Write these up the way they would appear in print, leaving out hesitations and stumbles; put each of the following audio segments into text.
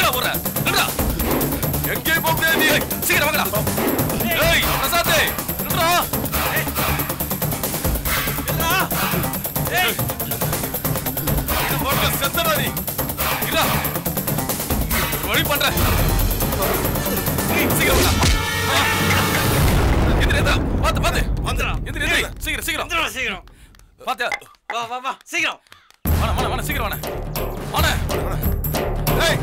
எங்கடா போற? நில்றா. எங்கே போக முடியாது நீ. சீக்கிரம் வாங்கடா. ஏய் பிரசாத், நில்றா. ஏய். நில்றா. ஏய். இது போறது செத்தடா நீ. நில்றா. வழி பண்ற. சீக்கிரம் வாடா. எந்திரடா. பாத்து பாத்து. வந்துடா. எந்திரடா. சீக்கிரம் சீக்கிரம். வந்துடா சீக்கிரம். பாத்து. வா வா வா. சீக்கிரம். வாடா வாடா வாடா சீக்கிரம் வாடா. வாடா. ஏய்.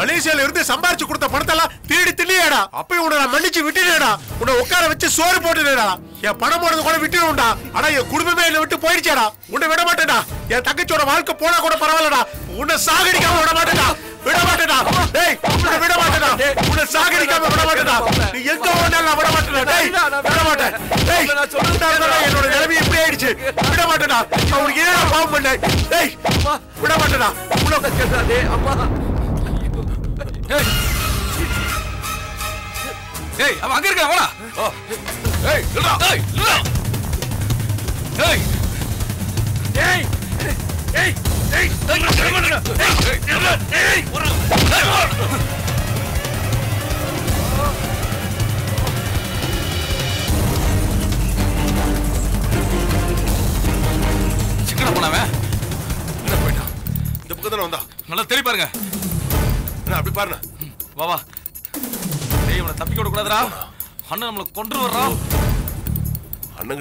மலேசியால இருந்து சம்பாரிச்சு கொடுத்த பணத்தெல்லாம் திருடி தில்லியடா. அப்பயும் உன்னை நான் மன்னிச்சு விட்டுடா. உன்னை உட்கார வச்சு சோறு போட்டுடா. என் பணம் போனது கூட விட்டுடும்டா. ஆனா என் குடும்பமே என்னை விட்டு போயிடுச்சாடா. உன்னை விட மாட்டேடா. என் தங்கச்சியோட வாழ்க்கை போனா கூட பரவாயில்லடா. உன்னை சாகடிக்காம விட மாட்டேடா. விட மாட்டேடா. டேய் உன்னை விட மாட்டேடா. உன்னை சாகடிக்காம விட மாட்டேடா. நீ எங்க போனாலும் நான் விட மாட்டேடா. டேய் விட மாட்டேன். டேய் நான் சொல்லிட்டேன்டா. என்னோட நிலைமை இப்படி ஆயிடுச்சு. விட மாட்டேடா. அவனுக்கு ஏன் பாவம் பண்ண? டேய் விட மாட்டேடா. உனக்கு கேட்டா டேய் அம்மா. ஏய் ஏய் அவ அங்க இருக்கா? வாடா.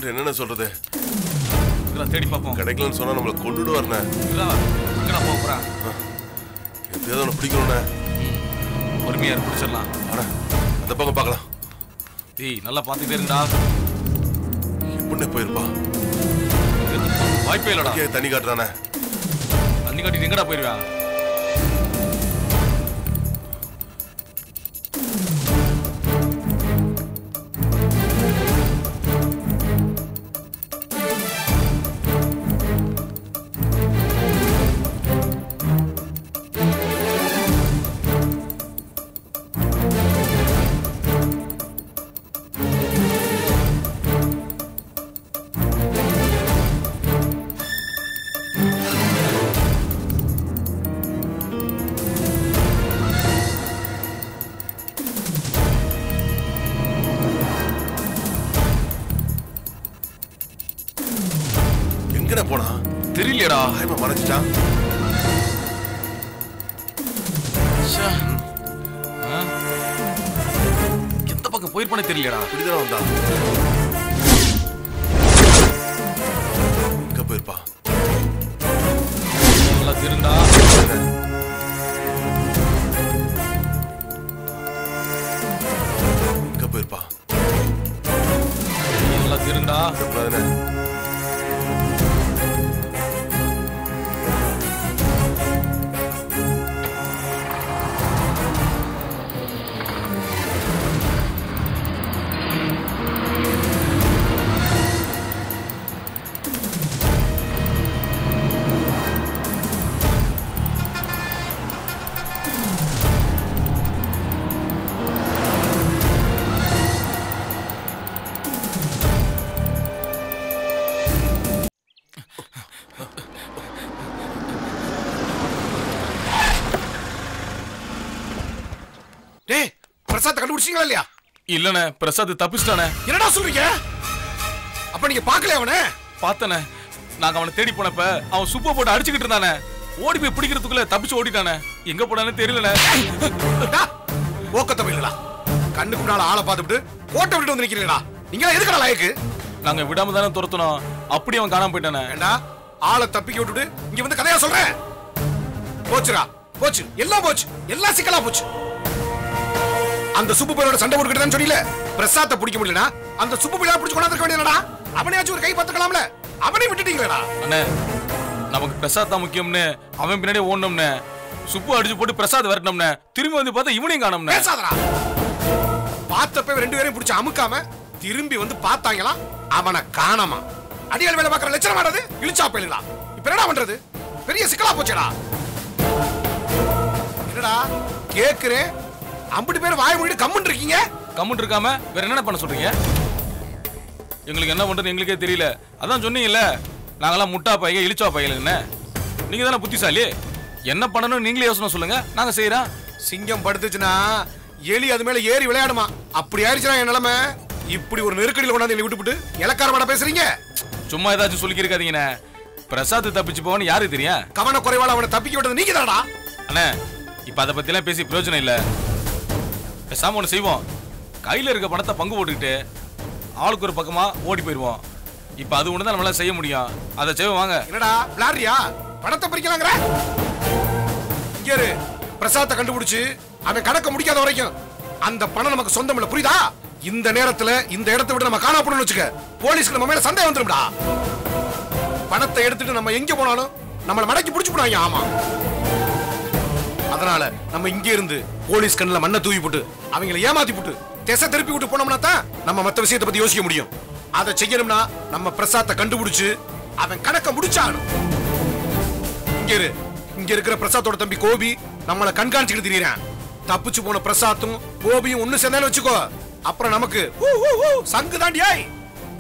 என்ன சொல்றது தேடி பார்ப்போம். கிடைக்கலன்னு சொன்னா நம்மள கொண்டுட்டு வரணும். எப்படியாவது பிடிக்கணும். பொறுமையா பிடிச்சிடலாம். அந்த பக்கம் பார்க்கலாம். டீ நல்லா பார்த்துட்டே இருந்தா எப்படி போயிருப்பா? வாய்ப்பே இல்லடா. தண்ணி காட்டுறானே. தண்ணி காட்டிட்டு எங்கடா போயிருவா? இல்லனே பிரசாத் தப்பிச்சிட்டானே. என்னடா சொல்றீங்க? அப்ப நீங்க பார்க்கல அவனே? பார்த்தனே. நாங்க அவனை தேடி போனப்ப அவன் சுப்ப போட்டு அடிச்சிட்டு இருந்தானே. ஓடி போய் பிடிக்கிறதுக்குள்ள தப்பிச்சு ஓடிட்டானே. எங்க போனானே தெரியலனே. ஓக்கத்த இல்லடா. கண்ணுக்கு முன்னால ஆளை பார்த்துட்டு ஓட்ட விட்டு வந்து நிக்கிறீங்களா? நீங்க எதுக்குடா லாயக்கு? நாங்க விடாம தான துரத்துனோம். அப்படி அவன் காணாம போயிட்டானே. ஏண்டா ஆளை தப்பிக்க விட்டுட்டு இங்க வந்து கதையா சொல்ற? போச்சுடா. போச்சு. எல்லாம் போச்சு. எல்லாம் சிக்கலா போச்சு. அந்த சுப்பு பேரோட சண்டை போட்டுக்கிட்டேன்னு சொன்னீல. பிரசாத்தை பிடிக்க முடியலனா அந்த சுப்பு பேரா பிடிச்சு கொண்டாந்துக்க வேண்டியதுடா. அவனையாச்சும் ஒரு கை பார்த்துக்கலாம்ல. அவனை விட்டுட்டீங்களா அண்ணே? நமக்கு பிரசாத் தான் முக்கியம்னு அவன் பின்னாடியே ஓடணும்னு சுப்பு அடிச்சு போட்டு பிரசாத் வரணும்னு திரும்பி வந்து பார்த்தா இவனையும் காணோம்னு. பேசாதடா. பார்த்தப்ப ரெண்டு பேரையும் பிடிச்சு அமுக்காம திரும்பி வந்து பார்த்தாங்களா அவனை காணாமா? அடியால் வேலை பார்க்குற லட்சணம் ஆனது இழுச்சா போயிடலாம். இப்ப என்னடா பண்றது? பெரிய சிக்கலா போச்சடா. என்னடா கேக்குறேன்? அம்படி பேர் வாய் மூடிட்டு கம்முன்னு இருக்கீங்க. கம்முன்னு இருக்காம வேற என்ன பண்ண சொல்றீங்க? எங்களுக்கு என்ன பண்றது எங்களுக்கே தெரியல. அதான் சொன்னீங்கல்ல நாங்கெல்லாம் முட்டா பையன் இழிச்சா பையலுன்னு. நீங்க தானே புத்திசாலி. என்ன பண்ணணும் நீங்களே யோசனை சொல்லுங்க. நாங்க செய்யறோம். சிங்கம் படுத்துச்சுன்னா எலி அது மேல ஏறி விளையாடுமா? அப்படி ஆயிடுச்சுன்னா என் நிலைமை. இப்படி ஒரு நெருக்கடியில் கொண்டாந்து என்னை விட்டுவிட்டு இலக்காரமாட பேசுறீங்க. சும்மா ஏதாச்சும் சொல்லிக்கிருக்காதீங்கண்ணே. பிரசாத் தப்பிச்சு போவான்னு யாருக்கு தெரியும்? கவன குறைவால அவனை தப்பிக்க விட்டது நீங்க தானடா அண்ணே. இப்ப அதை பத்தி எல்லாம் பேசி பிரயோஜனம் இல்லை. பேசாம ஒன்று செய்வோம். கையில் இருக்க பணத்தை பங்கு போட்டுக்கிட்டு ஆளுக்கு ஒரு பக்கமாக ஓடி போயிடுவோம். இப்போ அது ஒன்று தான் நம்மளால செய்ய முடியும். அதை செய்வோம் வாங்க. என்னடா பிளாரியா? பணத்தை பிரிக்கலாங்கிற? இங்கே பிரசாத்தை கண்டுபிடிச்சி அவன் கணக்க முடிக்காத வரைக்கும் அந்த பணம் நமக்கு சொந்தம் இல்லை. புரியுதா? இந்த நேரத்தில் இந்த இடத்த விட்டு நம்ம காணா போடணும்னு வச்சுக்க. போலீஸ்க்கு நம்ம மேலே சந்தேகம் வந்துடும்டா. பணத்தை எடுத்துட்டு நம்ம எங்கே போனாலும் நம்மளை மடக்கி பிடிச்சி போடுவாங்க. ஆமாம். அதனால நம்ம இங்க இருந்து போலீஸ் கண்ணில் மண்ணை தூவி போட்டு அவங்களை ஏமாத்தி போட்டு திசை திருப்பி விட்டு போனோம்னா தான் நம்ம மற்ற விஷயத்தை பத்தி யோசிக்க முடியும். அதை செய்யணும்னா நம்ம பிரசாத்தை கண்டுபிடிச்சு அவன் கணக்க முடிச்சாகணும். இங்க இருக்கிற பிரசாத்தோட தம்பி கோபி நம்மளை கண்காணிச்சுக்கிட்டு திரியறான். தப்பிச்சு போன பிரசாத்தும் கோபியும் ஒன்னு சேர்ந்தாலும் வச்சுக்கோ. அப்புறம் நமக்கு சங்கு தாண்டியாய்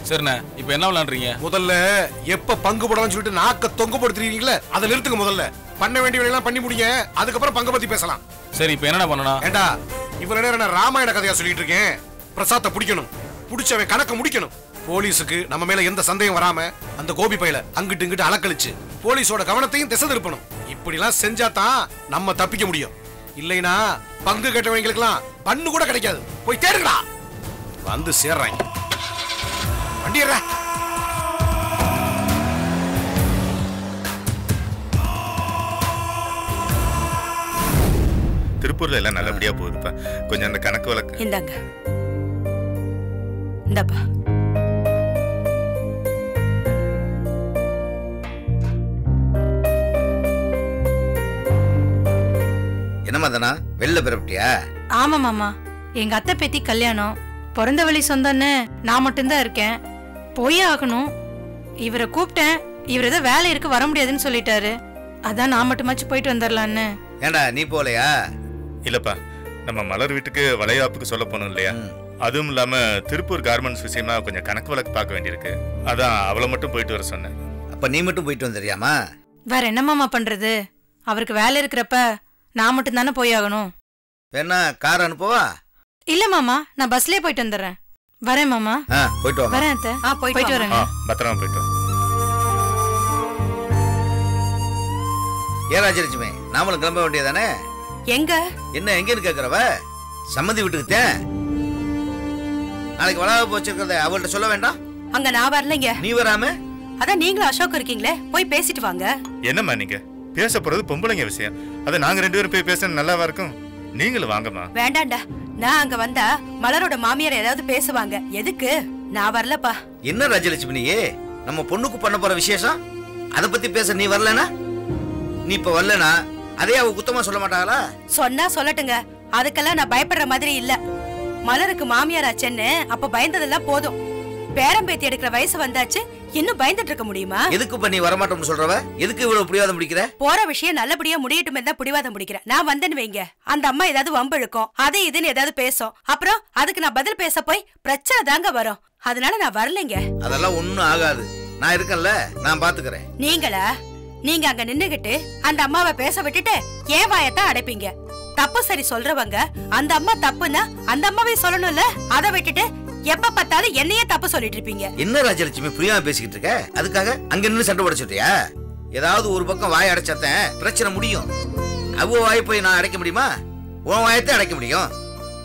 சரிண்ணே இப்போ என்ன விளையாடுறீங்க? முதல்ல எப்போ பங்கு போடலாம்னு சொல்லிட்டு நாக்க தொங்கப்படுத்துறீங்களே அதை நிறுத்துங்க. முதல்ல பண்ண வேண்டிய வேலையெல்லாம் பண்ணி முடிங்க, அதுக்கப்புறம் பங்கு பற்றி பேசலாம். சரி இப்போ என்னடா பண்ணணும்? ஏண்டா இவர நேரம் நான் ராமாயண கதையாக சொல்லிட்டு இருக்கேன். பிரசாத்தை பிடிக்கணும், பிடிச்சவன் கணக்கை முடிக்கணும். போலீஸுக்கு நம்ம மேல எந்த சந்தேகம் வராம அந்த கோபி பையில அங்கிட்டு இங்கிட்டு அலக்கழிச்சு போலீஸோட கவனத்தையும் திசை திருப்பணும். இப்படிலாம் செஞ்சா தான் நம்ம தப்பிக்க முடியும். இல்லைனா பங்கு கேட்டவங்களுக்குலாம் பண்ணு கூட கிடைக்காது. போய் தேடுங்கடா, வந்து சேர்றாங்க. வண்டி ஏற. திருப்பூர்ல எல்லாம் நல்லபடியா போகுதுப்பா. கொஞ்சம் அந்த கணக்கு வழக்கு இந்தாங்க. இந்தாப்பா வெளில பெறப்பட்டியா? ஆமா மாமா, எங்க அத்தை பேத்தி கல்யாணம், பிறந்த வழி சொந்தன்னு நான் மட்டும்தான் இருக்கேன். போயே ஆகணும். இவரை கூப்பிட்டேன், இவர் ஏதோ வேலை இருக்கு வர முடியாதுன்னு சொல்லிட்டாரு. அதான் நான் மட்டுமாச்சும் போயிட்டு வந்துடலான்னு. ஏண்டா நீ போலையா? இல்லப்பா, நம்ம மலர் வீட்டுக்கு வளையாப்புக்கு சொல்ல போனோம் இல்லையா, அதுவும் இல்லாம திருப்பூர் கார்மெண்ட்ஸ் விஷயமா கொஞ்சம் கணக்கு வழக்கு பார்க்க வேண்டியிருக்கு. அதான் அவளை மட்டும் போயிட்டு வர சொன்னேன். அப்ப நீ மட்டும் போயிட்டு வந்துடுறியாமா? வேற என்ன மாமா பண்றது, அவருக்கு வேலை இருக்கிறப்ப நான் மட்டும் தானே போய் ஆகணும். என்ன கார் அனுப்புவா? இல்ல மாமா, நான் பஸ்லயே போயிட்டு வந்துடுறேன். வரேன் மாமா. போயிட்டு வரேன் அத்தை. போயிட்டு வரேன். பத்திரமா போயிட்டு வரேன். ஏ ராஜலட்சுமி, நாமளும் கிளம்ப வேண்டியதானே? எங்க என்ன எங்கன்னு கேக்குறவ சம்மதி விட்டுக்கிட்டே. நாளைக்கு வளவ போச்சிருக்கிறத அவள்கிட்ட சொல்ல வேண்டாம். அங்க நான் வரலைங்க. நீ வராம? அதான் நீங்களும் அசோக் இருக்கீங்களே, போய் பேசிட்டு வாங்க. என்னம்மா நீங்க பேச போறது பொம்பளைங்க விஷயம், அதை நாங்க ரெண்டு பேரும் போய் பேசணும் நல்லாவா இருக்கும்? நீங்களும் வாங்கம்மா. வேண்டாண்டா, நான் அங்க வந்தா மலரோட மாமியார் ஏதாவது பேசுவாங்க, எதுக்கு நான் வரலப்பா. என்ன ராஜலட்சுமியே, நம்ம பொண்ணுக்கு பண்ண போற விசேஷம் அத பத்தி பேச நீ வரலனா? நீ இப்ப வரலனா அதே அவ குத்தமா சொல்ல மாட்டாங்களா? சொன்னா சொல்லட்டுங்க, அதுக்கெல்லாம் நான் பயப்படுற மாதிரி இல்ல. மலருக்கு மாமியார் ஆச்சேன்னு அப்ப பயந்ததெல்லாம் போதும். பேரம் பேத்தி எடுக்கிற வயசு வந்தாச்சு, இன்னும் பயந்துட்டு இருக்க முடியுமா? எதுக்கு பண்ணி வரமாட்டோம்னு சொல்றவ எதுக்கு இவ்வளவு பிடிவாதம் பிடிக்கிற? போற விஷயம் நல்லபடியா முடியட்டும் தான் பிடிவாதம் பிடிக்கிற. நான் வந்தேன்னு வைங்க, அந்த அம்மா ஏதாவது வம்பிழுக்கும், அது இதுன்னு ஏதாவது பேசும். அப்புறம் அதுக்கு நான் பதில் பேச போய் பிரச்சனை தாங்க வரும். அதனால நான் வரலைங்க. அதெல்லாம் ஒண்ணும் ஆகாது, நான் இருக்கேன்ல, நான் பாத்துக்கிறேன். நீங்களா? நீங்க அங்க நின்னுகிட்டு அந்த அம்மாவை பேச விட்டுட்டு ஏன் வாயத்தான் அடைப்பீங்க? தப்பு சரி சொல்றவங்க அந்த அம்மா தப்புன்னா அந்த அம்மாவே சொல்லணும்ல, அதை விட்டுட்டு எப்ப பார்த்தாலும் என்னையே தப்பு சொல்லிட்டு இருப்பீங்க. என்ன ராஜலட்சுமி புரியா பேசிக்கிட்டு இருக்க? அதுக்காக அங்க நின்னு சண்டை உடைச்சிட்டியா? ஏதாவது ஒரு பக்கம் வாய் அடைச்சத்தேன் பிரச்சனை முடியும். அவ்வளோ வாய் போய் நான் அடைக்க முடியுமா? உன் வாயத்தை அடைக்க முடியும்.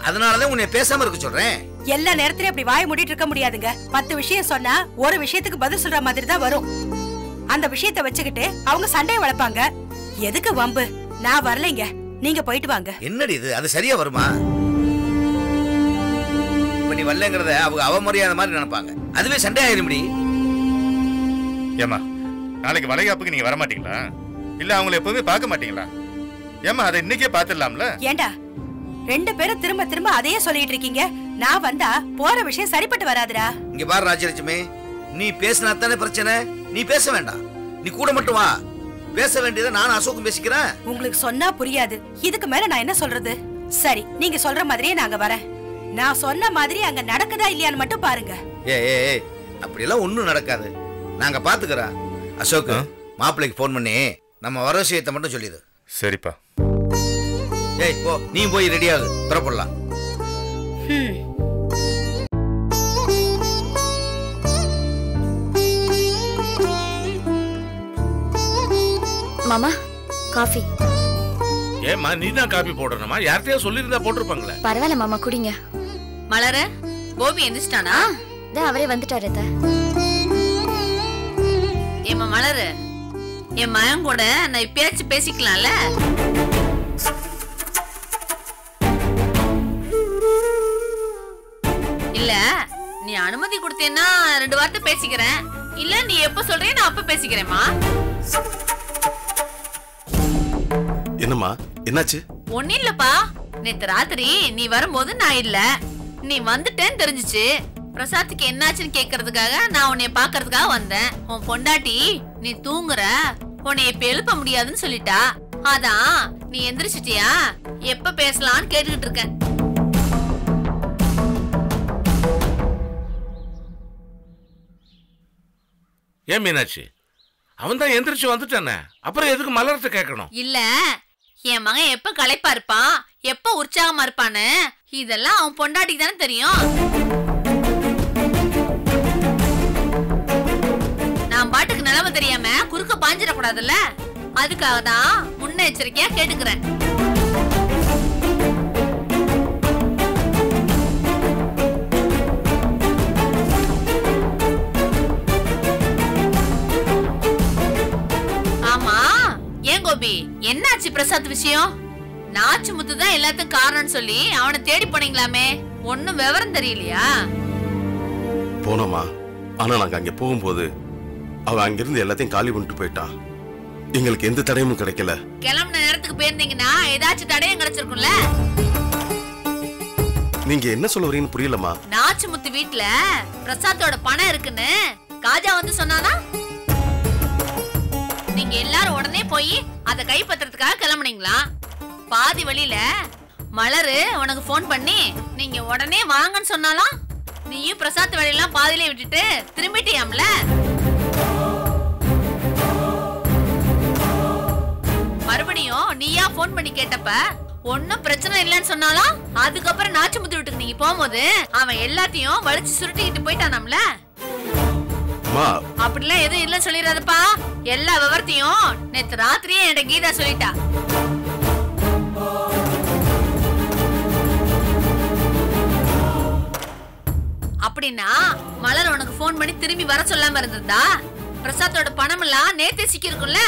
அதனாலதான் உன்னை பேசாம இருக்க சொல்றேன். எல்லா நேரத்திலயும் அப்படி வாய் மூடிட்டு இருக்க முடியாதுங்க. 10 விஷயம் சொன்னா ஒரு விஷயத்துக்கு பதில் சொல்ற மாதிரி தான் வரும். அந்த விஷயத்த வச்சுக்கிட்டு அவங்க சண்டையை வளர்ப்பாங்க. எதுக்கு வம்பு? நான் வரலைங்க, நீங்க போயிட்டு வாங்க. என்னடி இது, அது சரியா வருமா? நீ வரலங்கறத அவங்க அவமரியாதை மாதிரி நினைப்பாங்க, அதுவே சண்டை ஆயிரும்டி. ஏமா நாளைக்கு வளைகாப்புக்கு நீங்க வர மாட்டீங்களா? இல்ல அவங்கள எப்பவுமே பார்க்க மாட்டீங்களா? ஏமா அதை இன்னைக்கே பாத்துடலாம்ல. ஏண்டா ரெண்டு பேரும் திரும்ப திரும்ப அதையே சொல்லிட்டு இருக்கீங்க? நான் வந்தா போற விஷயம் சரிப்பட்டு வராதுடா. இங்க பாரு ராஜலட்சுமி, நீ பேசினா தானே பிரச்சனை. நீ பேச வேண்டாம், நீ கூட மட்டும் வா. பேச வேண்டியதை நானும் அசோக்கும் பேசிக்கிறேன். உங்களுக்கு சொன்னா புரியாது, இதுக்கு மேல நான் என்ன சொல்றது? சரி நீங்க சொல்ற மாதிரியே நாங்க வரேன். நான் சொன்ன மாதிரி அங்க நடக்குதா இல்லையான்னு மட்டும் பாருங்க. ஏய் அப்படி எல்லாம் ஒண்ணும் நடக்காது, நாங்க பாத்துக்கிறோம். அசோக் மாப்பிளைக்கு போன் பண்ணி நம்ம வர விஷயத்தை மட்டும் சொல்லிடு. சரிப்பா. ஏய் போ, நீ போய் ரெடி ஆகு, புறப்படலாம். மாமா காஃபி. ஏமா நீ தான் காபி போடணுமா? யார்கிட்டயா சொல்லிருந்தா போட்டுருப்பாங்களே. பரவாயில்ல மாமா குடிங்க. மலர கோபி எந்திரிச்சிட்டானா? அவரே வந்துட்டாரு. ஏமா மலர, என் மகன் கூட நான் பேச்சு பேசிக்கலாம்ல. இல்ல நீ அனுமதி கொடுத்தேன்னா 2 வார்த்தை பேசிக்கிறேன். இல்ல நீ எப்ப சொல்றேன் நான் அப்ப பேசிக்கிறேன்மா. என்னம்மா என்னாச்சு? ஒன்னும் இல்லப்பா, நேத்து ராத்திரி நீ வரும்போது நான் இல்ல, நீ வந்துட்டேன்னு தெரிஞ்சிச்சு. பிரசாத்துக்கு என்னாச்சுன்னு கேக்குறதுக்காக நான் உன்னை பாக்குறதுக்காக வந்தேன். உன் பொண்டாட்டி நீ தூங்குற, உன்னை இப்ப எழுப்ப முடியாதுன்னு சொல்லிட்டா. அதான் நீ எந்திரிச்சிட்டியா, எப்ப பேசலான்னு கேட்டுக்கிட்டு இருக்கேன். ஏன் மீனாட்சி, அவன் தான் எந்திரிச்சு வந்துட்டானே, அப்புறம் எதுக்கு மலர்கிட்ட கேட்கணும்? இல்ல, என் மகன் எப்ப களைப்பா இருப்பான், எப்ப உற்சாகமா இருப்பான்னு இதெல்லாம் அவன் பொண்டாட்டிக்கு தானே தெரியும். நான் பாட்டுக்கு நிலவ தெரியாம குறுக்க பாஞ்சிடக்கூடாதுல்ல, அதுக்காக தான் முன்னெச்சரிக்கையா கேட்டுக்கிறேன். என்னாச்சு பிரசாத் விஷயம்? நாச்சு முத்து தான் எல்லாத்துக்கும் காரணம்னு சொல்லி அவனை தேடி போனீங்களாமே, ஒன்னும் விவரம் தெரியலையா? போனோமா, ஆனா நாங்க அங்க போகும்போது அவ அங்கிருந்து எல்லாத்தையும் காலி பண்ணிட்டு போயிட்டா. எங்களுக்கு எந்த தடையும் கிடைக்கல. கிளம்பின நேரத்துக்கு போயிருந்தீங்கன்னா ஏதாச்சும் தடையும் கிடைச்சிருக்கும்ல. நீங்க என்ன சொல்ல வரீங்கன்னு புரியலமா. நாச்சு முத்து வீட்டுல பிரசாத்தோட பணம் இருக்குன்னு காஜா வந்து சொன்னானா? நீங்க எல்லாரும் உடனே போய் அதை கைப்பற்றதுக்காக கிளம்புனீங்களா? பாதி வழியில மலரு உனக்கு போன் பண்ணி நீங்க உடனே வாங்கன்னு சொன்னாலும் நீயும் பிரசாத் வழியெல்லாம் பாதியிலே விட்டுட்டு திரும்பிட்டியாம்ல. மறுபடியும் நீயா போன் பண்ணி கேட்டப்ப ஒன்னும் பிரச்சனை இல்லைன்னு சொன்னாலும் அதுக்கப்புறம் நாச்சு முத்து விட்டு நீங்க போகும்போது அவன் எல்லாத்தையும் வலிச்சு சுருட்டிக்கிட்டு போயிட்டானாம்ல. அப்படிலாம் எதுவும் இல்ல சொல்லிடுறதுப்பா. எல்லா விவரத்தையும் நேற்று ராத்திரியே என்கிட்ட கீதா சொல்லிட்டா. அப்படின்னா மலர் உனக்கு போன் பண்ணி திரும்பி வர சொல்லாம இருந்திருந்தா பிரசாத்தோட பணம் எல்லாம் நேத்தே சிக்கிருக்கும்ல.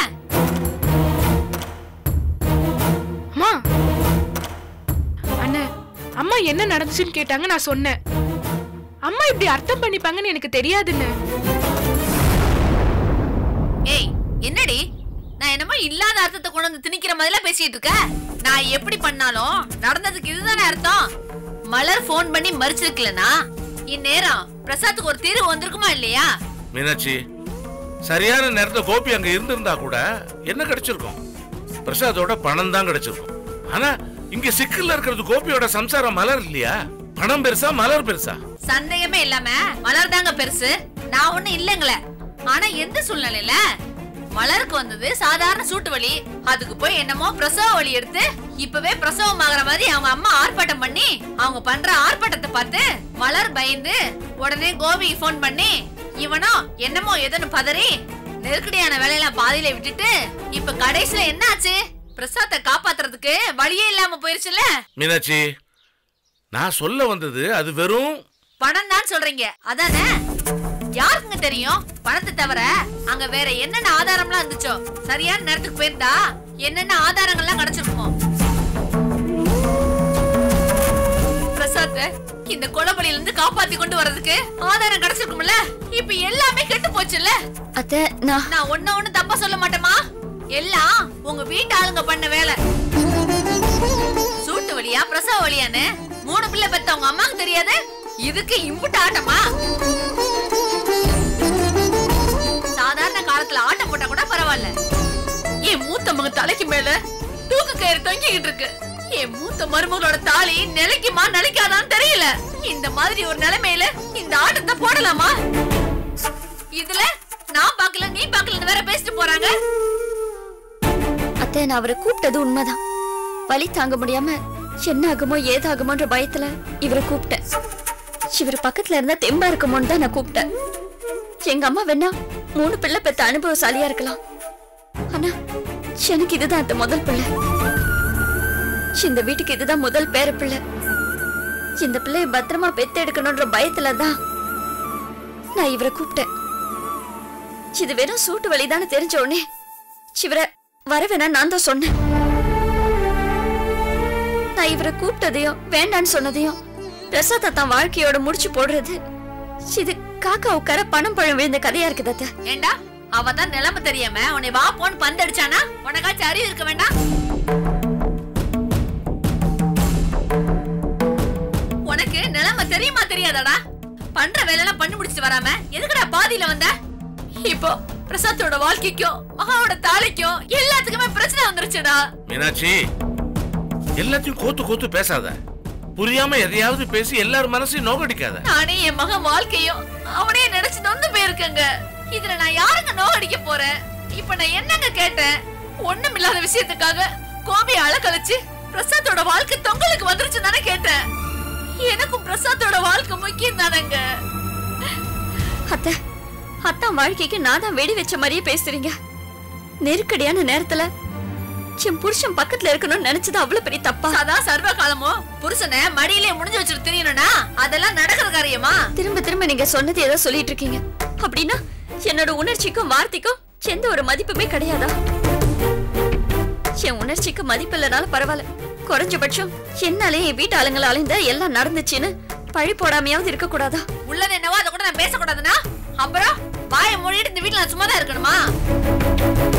அண்ணா, அம்மா என்ன நடந்துச்சுன்னு கேட்டாங்க, நான் சொன்னேன். அம்மா இப்படி அர்த்தம் பண்ணிப்பாங்கன்னு எனக்கு தெரியாதுன்னு. ஏய் என்னடி, நான் என்னமோ இல்லாத அர்த்தத்தை கொண்டு வந்து திணிக்கிற மாதிரில பேசிட்டு இருக்க. நான் எப்படி பண்ணாலும் நடந்ததுக்கு இதுதானே அர்த்தம். மலர் போன் பண்ணி மறுச்சிருக்கலனா இந்நேரம் பிரசாத்துக்கு ஒரு தீர்வு வந்திருக்குமா இல்லையா? மீனாட்சி, சரியான நேரத்துல கோபி அங்க இருந்திருந்தா கூட என்ன கிடைச்சிருக்கும்? பிரசாத்தோட பணம் தான் கிடைச்சிருக்கும். ஆனா இங்க சிக்கல்ல இருக்கிறது கோபியோட சம்சாரம் மலர் இல்லையா? பணம் பெருசா மலர் பெருசா? சந்தேகமே இல்லாம மலர் தாங்க பெருசு. நான் ஒண்ணு இல்லங்கள. ஆனா எந்த சூழ்நிலையில மலருக்கு வந்தது சாதாரண சூட்டு வலி, அதுக்கு போய் என்னமோ பிரசவ வலி எடுத்து இப்பவே பிரசவம் ஆகிற மாதிரி அவங்க அம்மா ஆர்ப்பாட்டம் பண்ணி அவங்க பண்ற ஆர்ப்பாட்டத்தை பார்த்து மலர் பயந்து உடனே கோபிக்கு போன் பண்ணி இவனோ என்னமோ எதனு பதறி நெருக்கடியான வேலையெல்லாம் பாதியில விட்டுட்டு இப்ப கடைசியில என்ன ஆச்சு? பிரசாத்தை காப்பாத்துறதுக்கு வழியே இல்லாம போயிருச்சுல. மீனாட்சி, நான் சொல்ல வந்தது அது வெறும் பணம் தான் சொல்றீங்க, அதானே? யாருக்குங்க தெரியும்? பணத்தை தவிர அங்க வேற என்னென்ன ஆதாரம்லாம் இருந்துச்சோ சரியான நேரத்துக்கு போயிருந்தா என்னென்ன ஆதாரங்கள்லாம் கிடைச்சிருக்குமோ. பிரசாத்த இந்த கொலைபலியில இருந்து காப்பாத்தி கொண்டு வர்றதுக்கு ஆதாரம் கிடைச்சிருக்கும்ல. இப்ப எல்லாமே கெட்டு போச்சுல்ல. அத்தை, நான் ஒண்ணு தப்பா சொல்ல மாட்டேமா. எல்லாம் உங்க வீட்டு ஆளுங்க பண்ண வேலை. சூட்டு வலியா பிரசவ வலியான்னு மூணு பிள்ளை பெத்த உங்க அம்மாக்கு தெரியாது? இதுக்கு இம்புட்டு ஆட்டமா? சாதாரண காலத்துல ஆட்டம் போட்டா கூட பரவாயில்ல. என் மூத்த மக தலைக்கு மேல தூக்கு கயிறு தொங்கிக்கிட்டு இருக்கு. என் மூத்த மருமகளோட தாலி நிலைக்குமா நிலைக்காதான்னு தெரியல. இந்த மாதிரி ஒரு நிலைமையில இந்த ஆட்டத்தை போடலாமா? இதுல நான் பாக்கல நீ பாக்கலன்னு வேற பேசிட்டு போறாங்க. அத்தை, நான் அவரை கூப்பிட்டது உண்மைதான். வலி தாங்க முடியாம என்ன ஆகுமோ ஏதாகுமோன்ற பயத்துல இவரை கூப்பிட்டேன். இவர் பக்கத்துல இருந்தா தெம்பா இருக்குமோன்னு தான் நான் கூப்பிட்டேன். எங்க அம்மா வேணா மூணு பிள்ளை பெத்த அனுபவசாலியா இருக்கலாம், ஆனா எனக்கு இதுதான் அந்த முதல் பிள்ளை. இந்த வீட்டுக்கு இதுதான் முதல் பேர பிள்ளை. இந்த பிள்ளைய பத்திரமா பெத்த எடுக்கணும்ன்ற பயத்துலதான் நான் இவரை கூப்பிட்டேன். இது வெறும் சூட்டு வழிதான்னு தெரிஞ்ச உடனே இவரை வரவேணா நான் தான் சொன்னேன். நான் இவரை கூப்பிட்டதையும் வேண்டான்னு சொன்னதையும் பிரசாத்த தான் வாழ்க்கையோட முடிச்சு போடுறது இது காக்கா உட்கார பணம் பழம் விழுந்த கதையா இருக்குது. ஏண்டா அவதான் நிலைமை தெரியாம உன்னை வா போன்னு பந்தடிச்சானா? உனக்காச்சும் அறிவு இருக்க வேண்டாம்? உனக்கு நிலைமை தெரியுமா தெரியாதாடா? பண்ற வேலையெல்லாம் பண்ணி முடிச்சுட்டு வராம எதுக்குடா பாதியில வந்த? இப்போ பிரசாத்தோட வாழ்க்கைக்கும் மகாவோட தாலிக்கும் எல்லாத்துக்குமே பிரச்சனை வந்துருச்சுடா. மீனாட்சி, எல்லாத்தையும் கோத்து கோத்து பேசாத. புரியாம எதையாவது பேசி எல்லாரும் மனசையும் நோக்கடிக்காத. நானே என் மகன் வாழ்க்கையும் அவனே நினைச்சு நொந்து போயிருக்கங்க. இதுல நான் யாருங்க நோ அடிக்க போறேன்? இப்ப நான் என்னங்க கேட்டேன்? ஒண்ணும் இல்லாத விஷயத்துக்காக கோபியை அலக்கழிச்சு பிரசாத்தோட வாழ்க்கை தொங்களுக்கு வந்துருச்சு தானே கேட்டேன். எனக்கும் பிரசாத்தோட வாழ்க்கை முக்கியம் தானேங்க. அத்தை, அத்தா வாழ்க்கைக்கு நான் தான் வெடி வச்ச மாதிரியே பேசுறீங்க. நெருக்கடியான நேரத்துல என் புருஷன் பக்கத்துல இருக்கணும்னு நினைச்சது அவ்வளவு பெரிய தப்பா? அதான் சர்வ காலமோ புருஷனை மடியிலே முடிஞ்சு வச்சுட்டு தெரியணும்னா அதெல்லாம் நடக்கிற காரியமா? திரும்ப திரும்ப நீங்க சொன்னது ஏதோ சொல்லிட்டு இருக்கீங்க. அப்படின்னா என்னோட உணர்ச்சிக்கும் வார்த்தைக்கும் எந்த ஒரு மதிப்புமே கிடையாதா? என் உணர்ச்சிக்கு மதிப்பு இல்லைனாலும் பரவாயில்ல, குறைஞ்சபட்சம் என்னாலே என் வீட்டு ஆளுங்களை அலைந்தா எல்லாம் நடந்துச்சுன்னு பழி போடாமையாவது இருக்க கூடாதா? உள்ளது என்னவோ அதை கூட நான் பேசக்கூடாதுன்னா அப்புறம் வாயை மூடிட்டு இந்த வீட்டுல சும்மா தான் இருக்கணுமா?